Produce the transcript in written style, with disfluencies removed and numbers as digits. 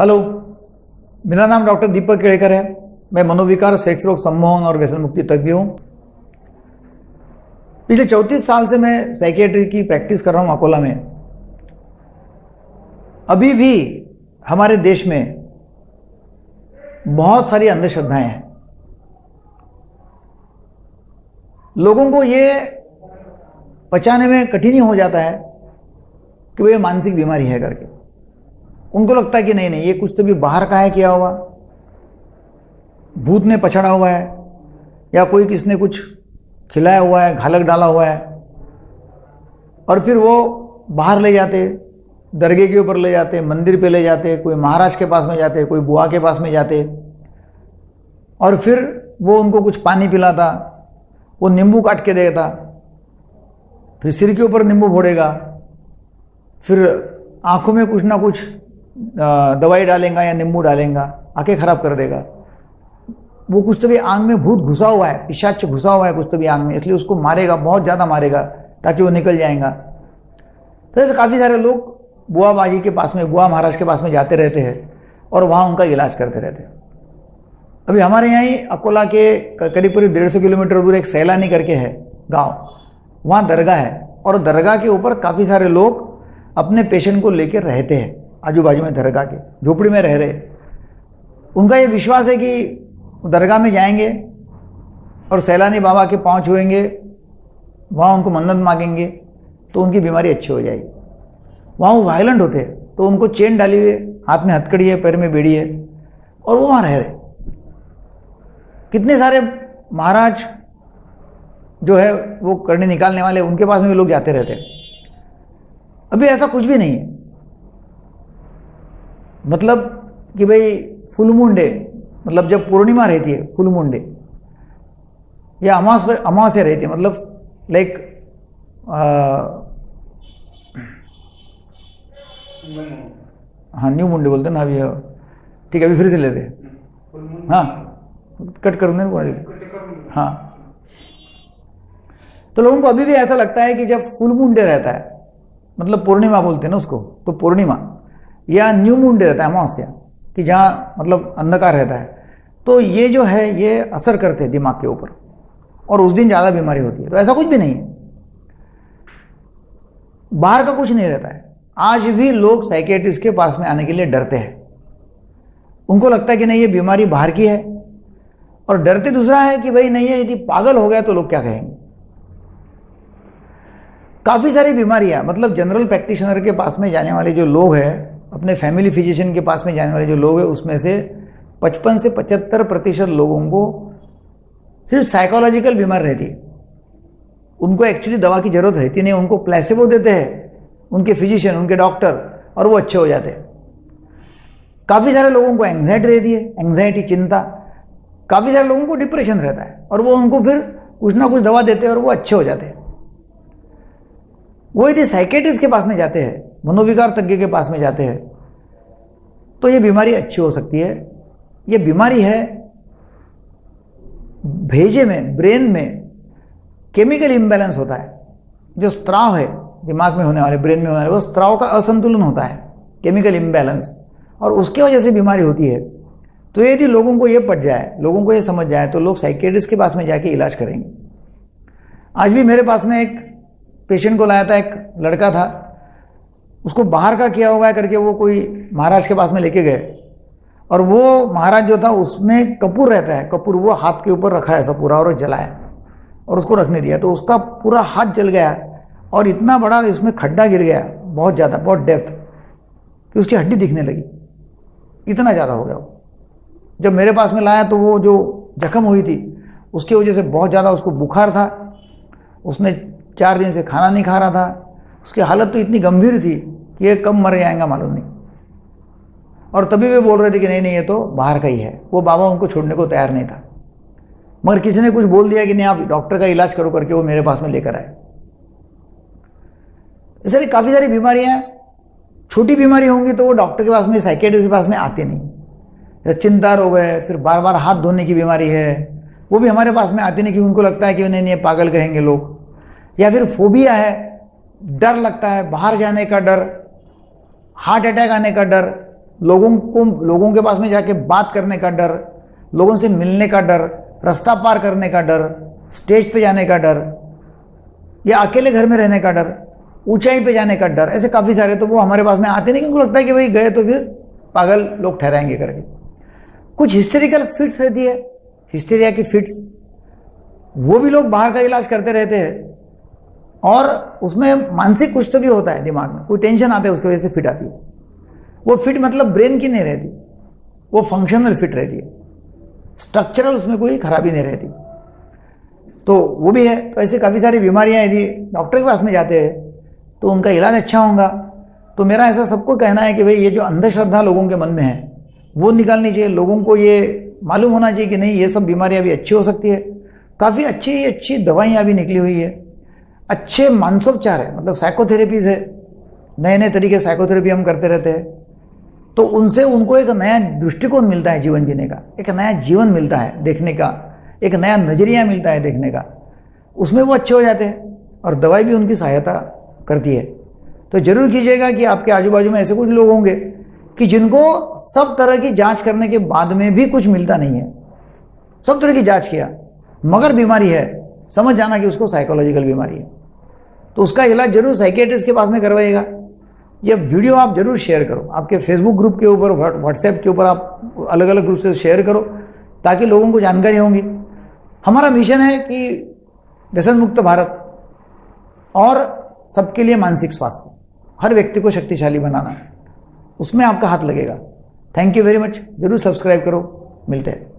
Hello, मेरा नाम doctor दीपक केलकर है। मैं मनोविकार, सेक्स रोग, सम्मोहन और व्यसनमुक्ति तज्ञ हूँ। पिछले 34 साल से मैं साइकेटरी की प्रैक्टिस कर रहा हूँ अकोला में। अभी भी हमारे देश में बहुत सारी अंधश्रद्धाएं हैं। लोगों को ये पचाने में कठिनाई हो जाता है कि वह मानसिक बीमारी है करके। उनको लगता है कि नहीं नहीं, ये कुछ तो भी बाहर का है, किया हुआ भूत ने पछाड़ा हुआ है, या कोई किसने कुछ खिलाया हुआ है, घालक डाला हुआ है। और फिर वो बाहर ले जाते, दरगे के ऊपर ले जाते, मंदिर पे ले जाते, कोई महाराज के पास में जाते, कोई बुआ के पास में जाते। और फिर वो उनको कुछ पानी पिलाता, वो नींबू काट के देता, फिर सिर के ऊपर नींबू फोड़ेगा, फिर आँखों में कुछ ना कुछ दवाई डालेंगा या नींबू डालेंगा, आंखें खराब कर देगा। वो कुछ तो भी आंख में भूत घुसा हुआ है, पिशाच घुसा हुआ है कुछ तो भी आंख में, इसलिए उसको मारेगा, बहुत ज़्यादा मारेगा ताकि वो निकल जाएगा। तो ऐसे काफ़ी सारे लोग बुआ बाजी के पास में, बुआ महाराज के पास में जाते रहते हैं और वहाँ उनका इलाज करते रहते हैं। अभी हमारे यहाँ ही अकोला के करीब करीब 150 किलोमीटर दूर एक सैलानी करके है गाँव, वहाँ दरगाह है और दरगाह के ऊपर काफ़ी सारे लोग अपने पेशेंट को लेकर रहते हैं। आजू बाजू में दरगाह के झोपड़ी में रह रहे, उनका ये विश्वास है कि दरगाह में जाएंगे और सैलानी बाबा के पाँव छुएंगे, वहाँ उनको मन्नत मांगेंगे तो उनकी बीमारी अच्छी हो जाएगी। वहाँ वो वायलेंट होते हैं, तो उनको चेन डाली हुई है, हाथ में हथकड़ी है, पैर में बेड़ी है, और वो वहाँ रह रहे। कितने सारे महाराज जो है वो करने निकालने वाले, उनके पास में लोग जाते रहते हैं। अभी ऐसा कुछ भी नहीं है, मतलब कि भाई फुल मून डे, मतलब जब पूर्णिमा रहती है फुल मून डे, या अमावस्या रहती है, मतलब लाइक हाँ न्यू मून डे बोलते हैं ना अभी, ठीक है अभी फिर से लेते हैं, हाँ कट करूँगा ना, हाँ। तो लोगों को अभी भी ऐसा लगता है कि जब फुल मून डे रहता है, मतलब पूर्णिमा बोलते हैं ना उसको, तो पूर्णिमा या न्यू मून डे रहता है अमावस्या, कि जहाँ मतलब अंधकार रहता है, तो ये जो है ये असर करते हैं दिमाग के ऊपर और उस दिन ज़्यादा बीमारी होती है। तो ऐसा कुछ भी नहीं है, बाहर का कुछ नहीं रहता है। आज भी लोग साइकेट्रिस्ट के पास में आने के लिए डरते हैं, उनको लगता है कि नहीं ये बीमारी बाहर की है, और डरते दूसरा है कि भाई नहीं है, यदि पागल हो गया तो लोग क्या कहेंगे। काफ़ी सारी बीमारियाँ, मतलब जनरल प्रैक्टिशनर के पास में जाने वाले जो लोग हैं, अपने फैमिली फिजिशियन के पास में जाने वाले जो लोग हैं, उसमें से 55 से 75% लोगों को सिर्फ साइकोलॉजिकल बीमार रहती है। उनको एक्चुअली दवा की ज़रूरत रहती नहीं, उनको प्लेसिबो देते हैं उनके फिजिशियन, उनके डॉक्टर, और वो अच्छे हो जाते हैं। काफ़ी सारे लोगों को एंग्जाइटी रहती है, एंग्जाइटी चिंता। काफ़ी सारे लोगों को डिप्रेशन रहता है, और वो उनको फिर कुछ ना कुछ दवा देते हैं और वो अच्छे हो जाते हैं। वो यदि साइकेटिस्ट के पास में जाते हैं, मनोविकार तज्ञ के पास में जाते हैं, तो ये बीमारी अच्छी हो सकती है। ये बीमारी है भेजे में, ब्रेन में केमिकल इम्बैलेंस होता है। जो स्त्राव है दिमाग में होने वाले, ब्रेन में होने वाले, वो स्त्राव का असंतुलन होता है, केमिकल इम्बैलेंस, और उसके वजह से बीमारी होती है। तो यदि लोगों को ये पट जाए, लोगों को ये समझ जाए, तो लोग साइकेटिस्ट के पास में जाके इलाज करेंगे। आज भी मेरे पास में एक पेशेंट को लाया था, एक लड़का था, उसको बाहर का किया हुआ है करके वो कोई महाराज के पास में लेके गए, और वो महाराज जो था उसमें कपूर रहता है, कपूर वो हाथ के ऊपर रखा है ऐसा पूरा, और जलाया और उसको रखने दिया, तो उसका पूरा हाथ जल गया और इतना बड़ा इसमें खड्डा गिर गया, बहुत ज़्यादा, बहुत डेप्थ, कि उसकी हड्डी दिखने लगी, इतना ज़्यादा हो गया वो। जब मेरे पास में लाया तो वो जो जख्म हुई थी उसकी वजह से बहुत ज़्यादा उसको बुखार था, उसने 4 दिन से खाना नहीं खा रहा था, उसकी हालत तो इतनी गंभीर थी कि ये कब मर जाएगा मालूम नहीं। और तभी वे बोल रहे थे कि नहीं नहीं ये तो बाहर का ही है, वो बाबा उनको छोड़ने को तैयार नहीं था, मगर किसी ने कुछ बोल दिया कि नहीं आप डॉक्टर का इलाज करो करके वो मेरे पास में लेकर आए। इसलिए काफ़ी सारी बीमारियाँ, छोटी बीमारी होंगी तो वो डॉक्टर के पास में, साइकेट्रिस्ट के पास में आते नहीं। चिंता रोग है, फिर बार बार हाथ धोने की बीमारी है, वो भी हमारे पास में आते नहीं, क्योंकि उनको लगता है कि नहीं नहीं पागल कहेंगे लोग। या फिर फोबिया है, डर लगता है, बाहर जाने का डर, हार्ट अटैक आने का डर, लोगों के पास में जाके बात करने का डर, लोगों से मिलने का डर, रास्ता पार करने का डर, स्टेज पे जाने का डर, या अकेले घर में रहने का डर, ऊंचाई पे जाने का डर, ऐसे काफ़ी सारे तो वो हमारे पास में आते नहीं, क्योंकि लगता है कि भाई गए तो फिर पागल लोग ठहराएंगे करके। कुछ हिस्टेरिकल फिट्स रहती है, हिस्टेरिया की फिट्स, वो भी लोग बाहर का इलाज करते रहते हैं और उसमें मानसिक कुछ तो भी होता है, दिमाग में कोई टेंशन आता है, उसकी वजह से फिट आती है। वो फिट मतलब ब्रेन की नहीं रहती, वो फंक्शनल फिट रहती है, स्ट्रक्चरल उसमें कोई खराबी नहीं रहती, तो वो भी है। तो ऐसे काफ़ी सारी बीमारियां यदि डॉक्टर के पास में जाते हैं तो उनका इलाज अच्छा होगा। तो मेरा ऐसा सबको कहना है कि भाई ये जो अंधश्रद्धा लोगों के मन में है वो निकालनी चाहिए। लोगों को ये मालूम होना चाहिए कि नहीं ये सब बीमारियाँ भी अच्छी हो सकती है। काफ़ी अच्छी अच्छी दवाइयाँ भी निकली हुई है, अच्छे मानसोपचार है, मतलब साइकोथेरेपीज है, नए नए तरीके साइकोथेरेपी हम करते रहते हैं, तो उनसे उनको एक नया दृष्टिकोण मिलता है जीवन जीने का, एक नया जीवन मिलता है देखने का, एक नया नजरिया मिलता है देखने का, उसमें वो अच्छे हो जाते हैं और दवाई भी उनकी सहायता करती है। तो जरूर कीजिएगा कि आपके आजू बाजू में ऐसे कुछ लोग होंगे कि जिनको सब तरह की जांच करने के बाद में भी कुछ मिलता नहीं है, सब तरह की जाँच किया मगर बीमारी है, समझ जाना कि उसको साइकोलॉजिकल बीमारी है, तो उसका इलाज जरूर साइकेटिस्ट के पास में करवाइएगा। ये वीडियो आप जरूर शेयर करो, आपके फेसबुक ग्रुप के ऊपर, व्हाट्सएप के ऊपर आप अलग अलग ग्रुप से शेयर करो ताकि लोगों को जानकारी होगी। हमारा मिशन है कि व्यसन मुक्त भारत और सबके लिए मानसिक स्वास्थ्य, हर व्यक्ति को शक्तिशाली बनाना, उसमें आपका हाथ लगेगा। Thank you very much. जरूर सब्सक्राइब करो। मिलते हैं।